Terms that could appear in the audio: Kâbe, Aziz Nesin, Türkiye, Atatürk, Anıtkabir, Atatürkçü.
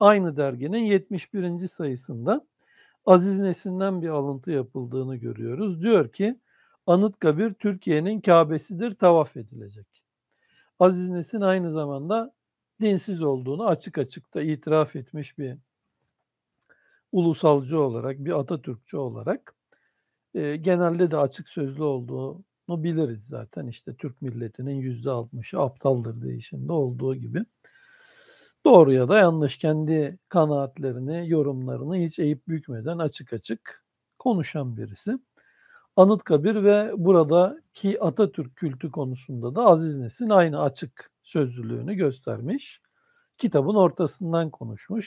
Aynı derginin 71. sayısında Aziz Nesin'den bir alıntı yapıldığını görüyoruz. Diyor ki, Anıtkabir Türkiye'nin Kâbesidir, tavaf edilecek. Aziz Nesin aynı zamanda dinsiz olduğunu açık açık da itiraf etmiş bir ulusalcı olarak, bir Atatürkçü olarak genelde de açık sözlü olduğunu biliriz zaten. İşte Türk milletinin %60'ı aptaldır deyişinde olduğu gibi. Doğru ya da yanlış kendi kanaatlerini, yorumlarını hiç eğip bükmeden açık açık konuşan birisi. Anıtkabir ve buradaki Atatürk kültü konusunda da Aziz Nesin aynı açık sözlülüğünü göstermiş. Kitabın ortasından konuşmuş.